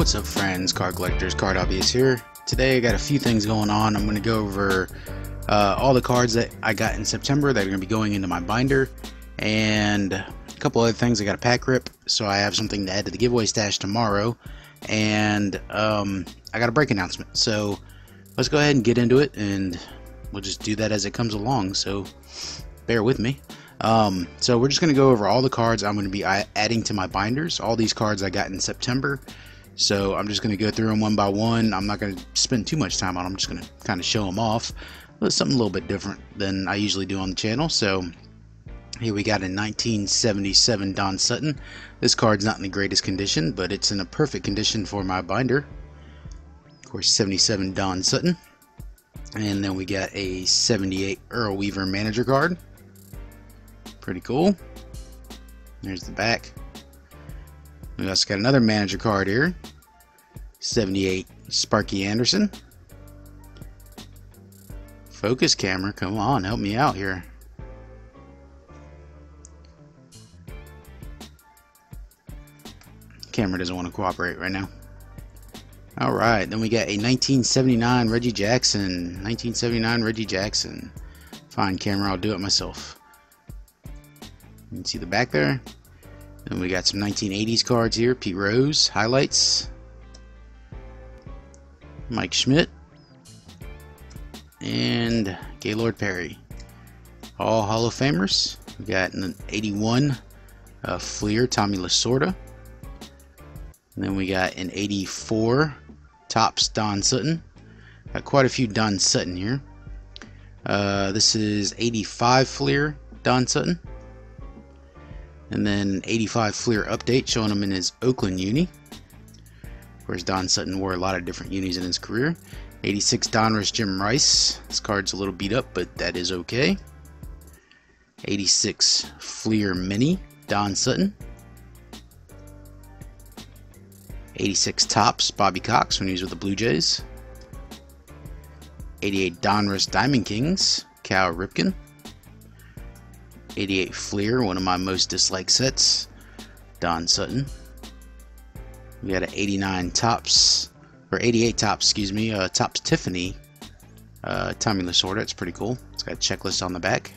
What's up, friends, card collectors? Card Hobbyist here. Today I got a few things going on. I'm going to go over all the cards that I got in September that are going to be going into my binder, and a couple other things. I got a pack rip, so I have something to add to the giveaway stash tomorrow, and I got a break announcement. So let's go ahead and get into it, and we'll just do that as it comes along, so bear with me. So we're just going to go over all the cards I'm going to be adding to my binders. All these cards I got in September. So I'm just going to go through them one by one. I'm not going to spend too much time on them. I'm just going to kind of show them off. It's something a little bit different than I usually do on the channel. So here we got a 1977 Don Sutton. This card's not in the greatest condition, but it's in a perfect condition for my binder. Of course, 77 Don Sutton. And then we got a 78 Earl Weaver manager card. Pretty cool. There's the back. We also got another manager card here. 78 Sparky Anderson. Focus, camera, come on, help me out here. Camera doesn't want to cooperate right now. Alright, then we got a 1979 Reggie Jackson. 1979 Reggie Jackson. Fine, camera, I'll do it myself. You can see the back there. Then we got some 1980s cards here. Pete Rose, highlights. Mike Schmidt. And Gaylord Perry. All Hall of Famers. We got an 81 Fleer, Tommy Lasorda. And then we got an 84 Topps Don Sutton. Got quite a few Don Sutton here. This is 85 Fleer Don Sutton. And then 85 Fleer update, showing him in his Oakland uni. Of course, Don Sutton wore a lot of different unis in his career. 86 Donruss Jim Rice. This card's a little beat up, but that is okay. 86 Fleer Mini Don Sutton. 86 Topps Bobby Cox when he was with the Blue Jays. 88 Donruss Diamond Kings Cal Ripken. 88 Fleer, one of my most disliked sets, Don Sutton. We got an 89 Topps, or 88 Topps, excuse me, Topps Tiffany, Tommy Lasorda. It's pretty cool. It's got a checklist on the back.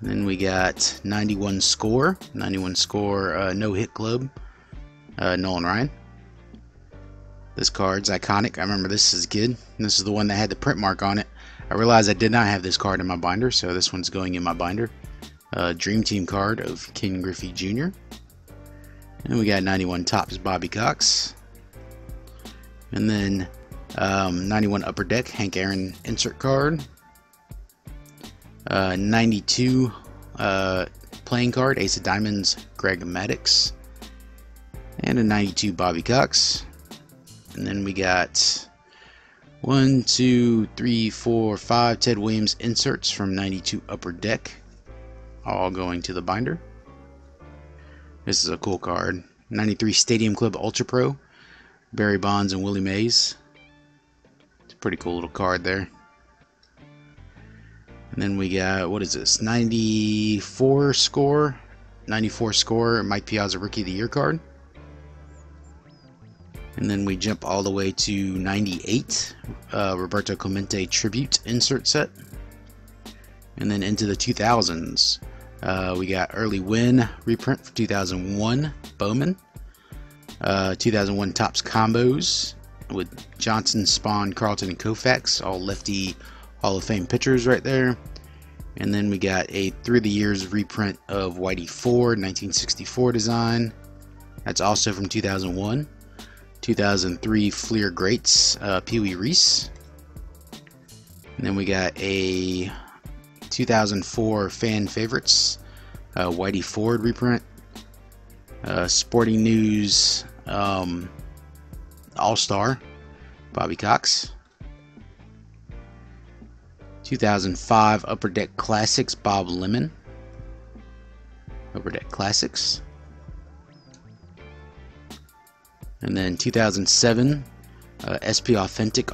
And then we got 91 score, no hit club, Nolan Ryan. This card's iconic. I remember this as a kid. And this is the one that had the print mark on it. I realized I did not have this card in my binder, so this one's going in my binder. Dream Team card of Ken Griffey Jr. And we got 91 Topps Bobby Cox. And then 91 Upper Deck Hank Aaron insert card. 92 playing card Ace of Diamonds Greg Maddox. And a 92 Bobby Cox. And then we got 1, 2, 3, 4, 5 Ted Williams inserts from 92 Upper Deck, all going to the binder. This is a cool card. 93 Stadium Club Ultra Pro, Barry Bonds and Willie Mays. It's a pretty cool little card there. And then we got, what is this, 94 score Mike Piazza Rookie of the Year card. And then we jump all the way to 98, Roberto Clemente Tribute Insert Set. And then into the 2000s, we got Early Win reprint for 2001 Bowman. 2001 Topps Combos with Johnson, Spahn, Carlton, and Koufax. All lefty Hall of Fame pitchers right there. And then we got a Through the Years reprint of Whitey Ford, 1964 design. That's also from 2001. 2003 Fleer Greats, Pee Wee Reese. And then we got a 2004 Fan Favorites, Whitey Ford reprint. Sporting News All-Star, Bobby Cox. 2005 Upper Deck Classics, Bob Lemon. Upper Deck Classics. And then 2007, SP Authentic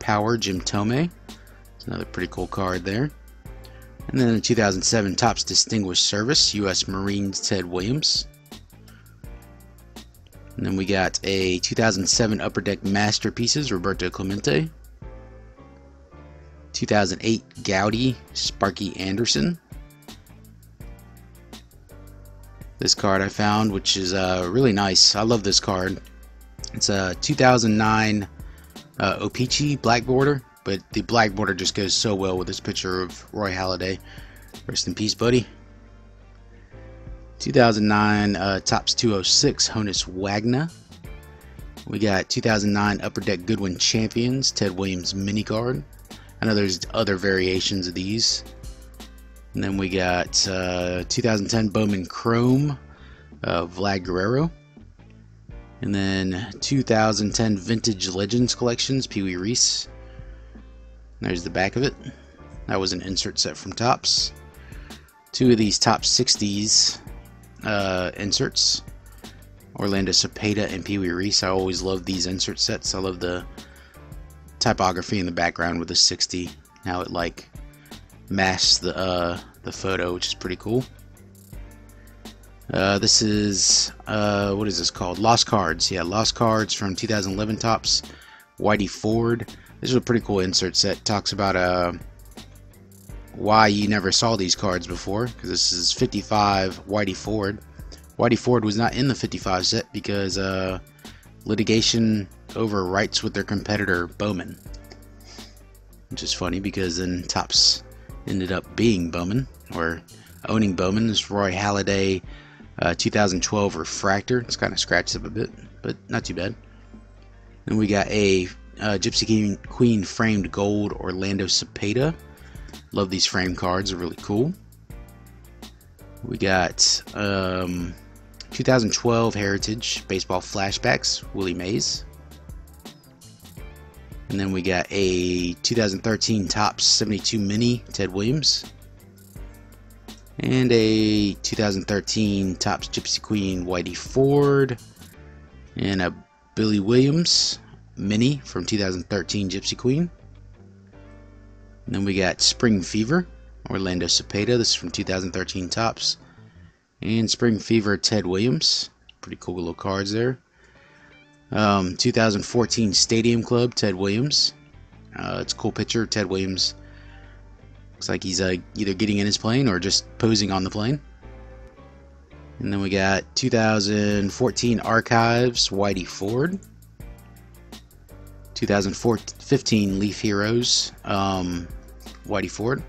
Power, Jim Thome. It's another pretty cool card there. And then the 2007 Topps Distinguished Service, U.S. Marines, Ted Williams. And then we got a 2007 Upper Deck Masterpieces, Roberto Clemente. 2008 Gaudy, Sparky Anderson. This card I found, which is really nice. I love this card. It's a 2009 O-Pee-Chee black border, but the black border just goes so well with this picture of Roy Halladay. Rest in peace, buddy. 2009 Topps 206 Honus Wagner. We got 2009 Upper Deck Goodwin Champions Ted Williams mini card. I know there's other variations of these. And then we got 2010 Bowman Chrome Vlad Guerrero. And then 2010 Vintage Legends Collections Pee Wee Reese. There's the back of it. That was an insert set from Topps. Two of these Top 60s inserts, Orlando Cepeda and Pee Wee Reese. I always love these insert sets. I love the typography in the background with the 60. Now it like masks the photo, which is pretty cool. This is what is this called? Lost Cards. Yeah, Lost Cards from 2011 Topps. Whitey Ford. This is a pretty cool insert set. Talks about why you never saw these cards before, because this is 55 Whitey Ford. Whitey Ford was not in the 55 set because litigation over rights with their competitor Bowman, which is funny because then Topps ended up being Bowman, or owning Bowman. This Roy Halladay 2012 refractor. It's kind of scratched up a bit, but not too bad. Then we got a Gypsy Queen framed gold Orlando Cepeda. Love these frame cards, they're really cool. We got 2012 Heritage Baseball Flashbacks Willie Mays. And then we got a 2013 Topps 72 Mini Ted Williams. And a 2013 Topps Gypsy Queen Whitey Ford. And a Billy Williams Mini from 2013 Gypsy Queen. And then we got Spring Fever Orlando Cepeda. This is from 2013 Topps. And Spring Fever Ted Williams. Pretty cool little cards there. 2014 Stadium Club Ted Williams. It's a cool picture. Ted Williams looks like he's either getting in his plane or just posing on the plane. And then we got 2014 Archives Whitey Ford. 2015 Leaf Heroes Whitey Ford,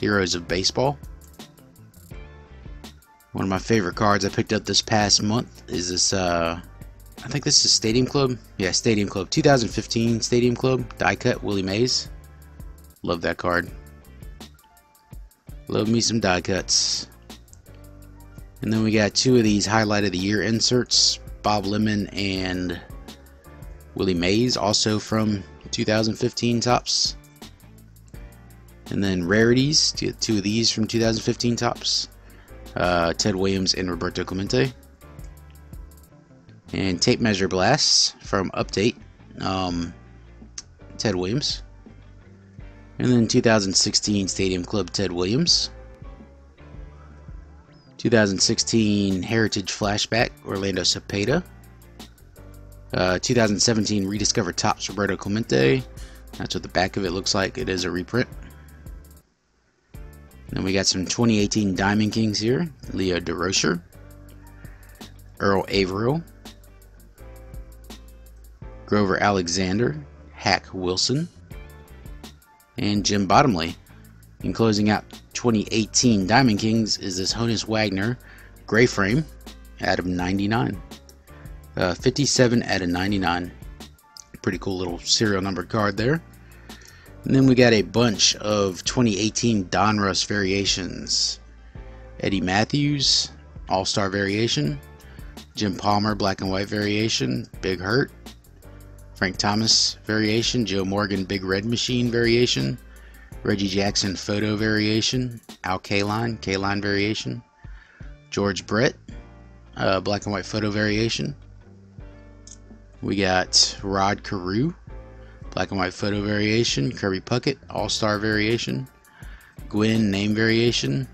Heroes of Baseball. One of my favorite cards I picked up this past month is this I think this is Stadium Club. Yeah, Stadium Club 2015 Stadium Club die cut Willie Mays. Love that card. Love me some die cuts. And then we got two of these highlight of the year inserts, Bob Lemon and Willie Mays, also from 2015 Topps. And then rarities, two of these from 2015 Topps, Ted Williams and Roberto Clemente. And tape measure blasts from Update, Ted Williams. And then 2016 Stadium Club Ted Williams. 2016 Heritage Flashback Orlando Cepeda. 2017 Rediscovered Topps Roberto Clemente. That's what the back of it looks like. It is a reprint. Then we got some 2018 Diamond Kings here. Leo DeRocher. Earl Averill. Grover Alexander. Hack Wilson. And Jim Bottomley. And closing out 2018 Diamond Kings is this Honus Wagner gray frame out of 99. 57 out of 99. Pretty cool little serial number card there. And then we got a bunch of 2018 Donruss variations. Eddie Matthews, All-Star variation. Jim Palmer, black and white variation. Big Hurt. Frank Thomas variation. Joe Morgan, Big Red Machine variation. Reggie Jackson, photo variation. Al Kaline, Kaline variation. George Brett, black and white photo variation. We got Rod Carew, black and white photo variation. Kirby Puckett, all-star variation. Gwynn, name variation.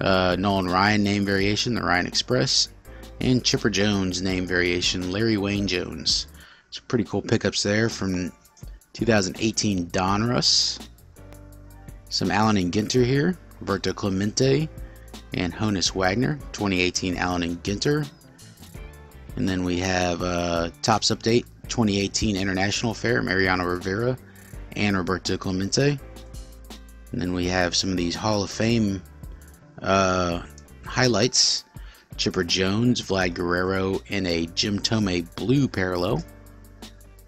Nolan Ryan, name variation, the Ryan Express. and Chipper Jones name variation, Larry Wayne Jones. Some pretty cool pickups there from 2018 Donruss. Some Allen and Ginter here, Roberto Clemente and Honus Wagner, 2018 Allen and Ginter. And then we have Topps Update, 2018 International Fair, Mariano Rivera and Roberto Clemente. And then we have some of these Hall of Fame highlights. Chipper Jones, Vlad Guerrero, and a Jim Thome blue parallel.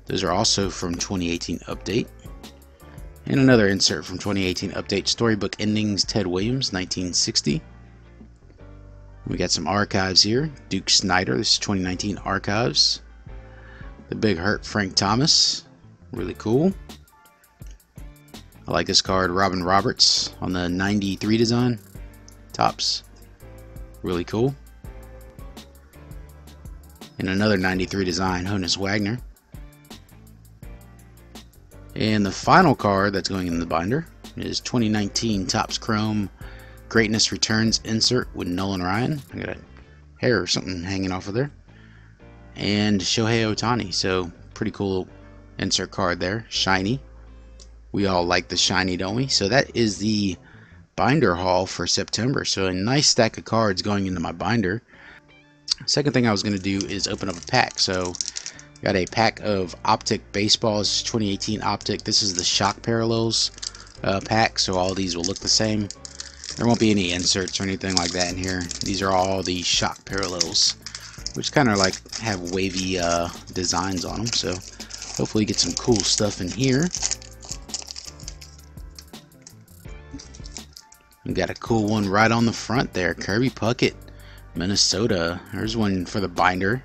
Those are also from 2018 Update. And another insert from 2018 Update, Storybook Endings, Ted Williams, 1960. We got some archives here. Duke Snyder, this is 2019 Archives. The Big Hurt, Frank Thomas. Really cool. I like this card, Robin Roberts on the 93 design. Tops. Really cool. And another 93 design, Honus Wagner. And the final card that's going in the binder is 2019 Topps Chrome Greatness Returns insert with Nolan Ryan. I got a hair or something hanging off of there. And Shohei Ohtani. So pretty cool insert card there. Shiny. We all like the shiny, don't we? So that is the binder haul for September. So a nice stack of cards going into my binder. Second thing I was going to do is open up a pack. So got a pack of Optic baseballs. This is 2018 Optic. This is the Shock Parallels pack, so all these will look the same. There won't be any inserts or anything like that in here. These are all the Shock Parallels, which kind of like have wavy designs on them. So hopefully you get some cool stuff in here. We got a cool one right on the front there. Kirby Puckett, Minnesota. There's one for the binder.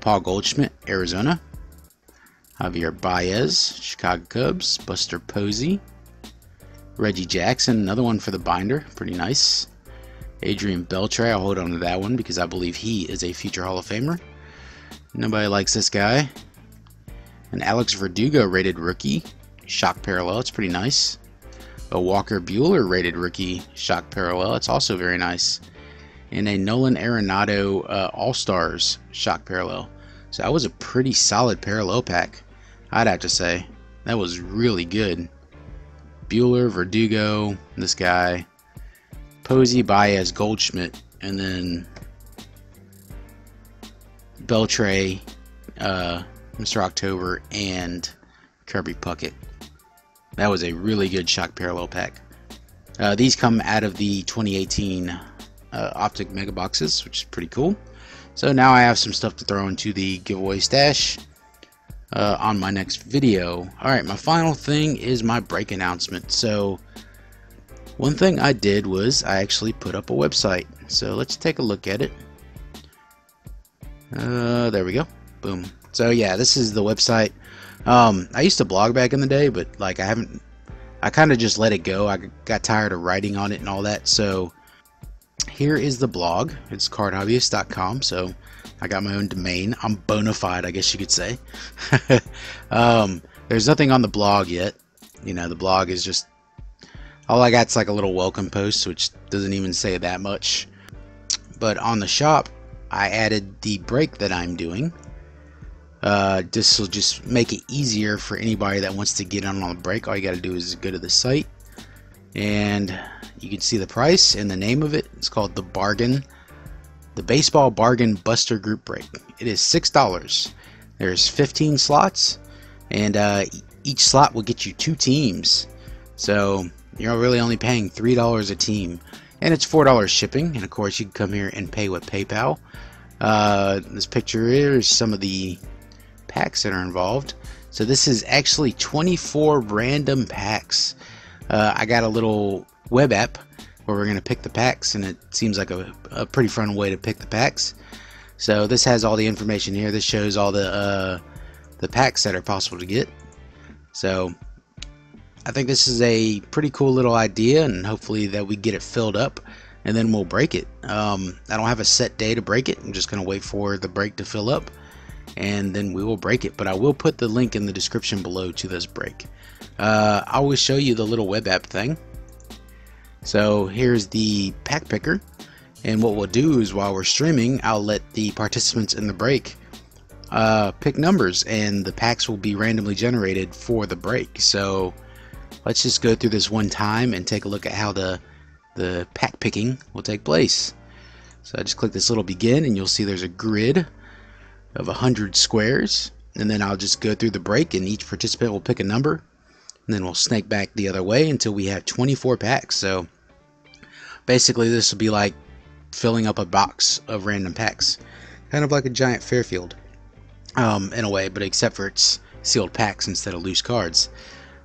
Paul Goldschmidt, Arizona. Javier Baez, Chicago Cubs. Buster Posey. Reggie Jackson, another one for the binder. Pretty nice. Adrian Beltre, I'll hold on to that one because I believe he is a future Hall of Famer. Nobody likes this guy. An Alex Verdugo rated rookie. Shock parallel, it's pretty nice. A Walker Buehler rated rookie. Shock parallel, it's also very nice. And a Nolan Arenado All-Stars Shock Parallel. So that was a pretty solid parallel pack, I'd have to say. That was really good. Buehler, Verdugo, this guy, Posey, Baez, Goldschmidt, and then Beltre, Mr. October, and Kirby Puckett. That was a really good Shock Parallel pack. These come out of the 2018... Optic mega boxes, which is pretty cool. So now I have some stuff to throw into the giveaway stash on my next video. Alright, my final thing is my break announcement. So one thing I did was I actually put up a website. So let's take a look at it. There we go. Boom. So yeah, this is the website. I used to blog back in the day, but like I kind of just let it go. I got tired of writing on it and all that. So here is the blog. It's cardhobbyist.com. So I got my own domain. I'm bona fide, I guess you could say. There's nothing on the blog yet. You know, the blog is just all I got. It's like a little welcome post, which doesn't even say that much. But on the shop, I added the break that I'm doing. This will just make it easier for anybody that wants to get on the break. All you got to do is go to the site, and you can see the price and the name of it. It's called The Bargain, The Baseball Bargain Buster Group Break. It is $6. There's 15 slots, and each slot will get you 2 teams. So you're really only paying $3 a team, and it's $4 shipping. And of course, you can come here and pay with PayPal. This picture here is some of the packs that are involved. So this is actually 24 random packs. I got a little web app where we're going to pick the packs, and it seems like a pretty fun way to pick the packs. So this has all the information here. This shows all the packs that are possible to get. So I think this is a pretty cool little idea, and hopefully that we get it filled up, and then we'll break it. I don't have a set day to break it. I'm just going to wait for the break to fill up, and then we will break it. But I will put the link in the description below to this break. I will show you the little web app thing. So here's the pack picker, And what we'll do is while we're streaming, I'll let the participants in the break pick numbers, and the packs will be randomly generated for the break. So let's just go through this one time and take a look at how the pack picking will take place. So I just click this little begin, and you'll see there's a grid of 100 squares, and then I'll just go through the break and each participant will pick a number, and then we'll snake back the other way until we have 24 packs. So basically this will be like filling up a box of random packs, kind of like a giant Fairfield in a way, but except for it's sealed packs instead of loose cards.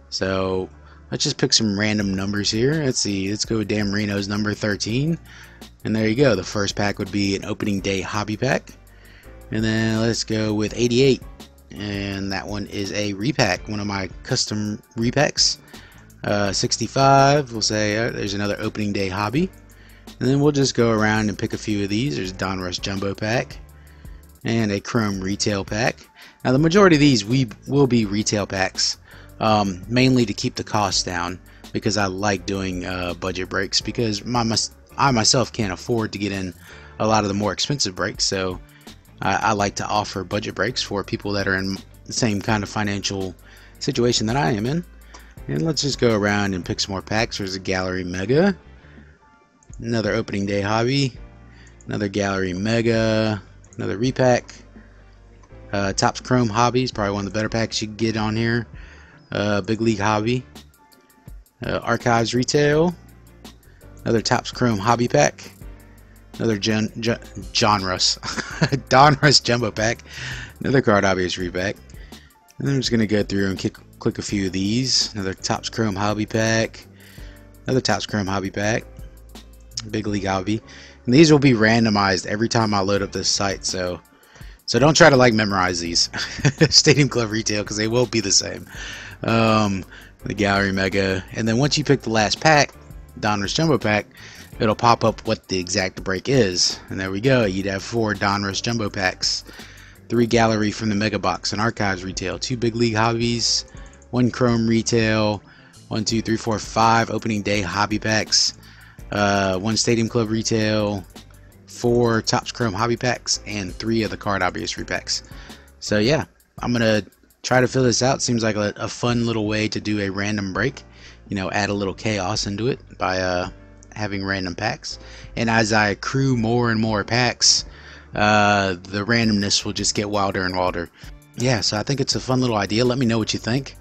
So let's just pick some random numbers here. Let's see, let's go with Dan Marino's number 13, and there you go. The first pack would be an opening day hobby pack, and then let's go with 88, and that one is a repack, one of my custom repacks. 65, we'll say there's another opening day hobby. And then we'll just go around and pick a few of these. There's a Donruss Jumbo Pack and a Chrome Retail Pack. Now the majority of these will be retail packs, mainly to keep the cost down, because I like doing budget breaks, because I myself can't afford to get in a lot of the more expensive breaks. So I like to offer budget breaks for people that are in the same kind of financial situation that I am in. And let's just go around and pick some more packs. There's a Gallery Mega, another opening day hobby, another Gallery Mega, another repack, Topps Chrome Hobbies, probably one of the better packs you can get on here, Big League Hobby, Archives Retail, another Topps Chrome Hobby Pack, another Donruss Jumbo Pack, another Cardhobbyist repack. And I'm just going to go through and click a few of these. Another Topps Chrome Hobby Pack, another Topps Chrome Hobby Pack, Big League Hobby, and these will be randomized every time I load up this site, so don't try to like memorize these. Stadium Club Retail, because they will be the same. The Gallery Mega, and then once you pick the last pack, Donruss Jumbo Pack, it'll pop up what the exact break is, and there we go. You'd have 4 Donruss Jumbo Packs, 3 Gallery from the Mega Box and Archives Retail, 2 Big League Hobbies, 1 Chrome Retail, 1, 2, 3, 4, 5 Opening Day Hobby Packs, 1 Stadium Club Retail, 4 Topps Chrome Hobby Packs, and 3 of the Cardhobbyist repacks. So yeah, I'm gonna try to fill this out. Seems like a fun little way to do a random break, you know, add a little chaos into it by having random packs. And as I accrue more and more packs, the randomness will just get wilder and wilder. Yeah, so I think it's a fun little idea. Let me know what you think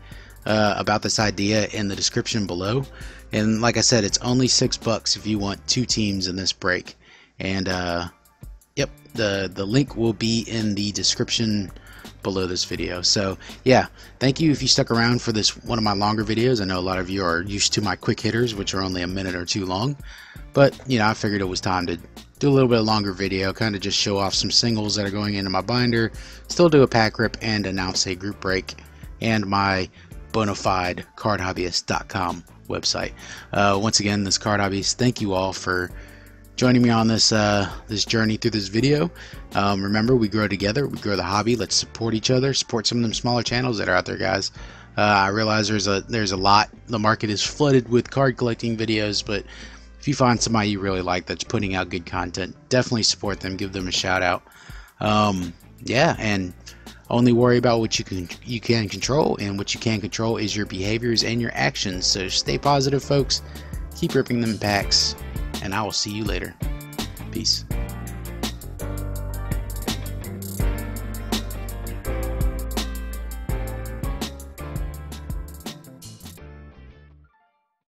about this idea in the description below. And like I said, it's only $6 if you want 2 teams in this break. And yep, the link will be in the description below this video. So yeah, thank you if you stuck around for this one of my longer videos. I know a lot of you are used to my quick hitters, which are only a minute or 2 long, but you know, I figured it was time to do a little bit longer video, kind of just show off some singles that are going into my binder, still do a pack rip, and announce a group break and my bona fide cardhobbyist.com website. Once again, this Cardhobbyist, thank you all for joining me on this this journey through this video. Remember, we grow together, we grow the hobby. Let's support each other, support some of them smaller channels that are out there, guys. I realize there's a lot, the market is flooded with card collecting videos, but if you find somebody you really like that's putting out good content, definitely support them, give them a shout out. Yeah, and only worry about what you can control, and what you can control is your behaviors and your actions. So stay positive, folks. Keep ripping them packs, and I will see you later. Peace.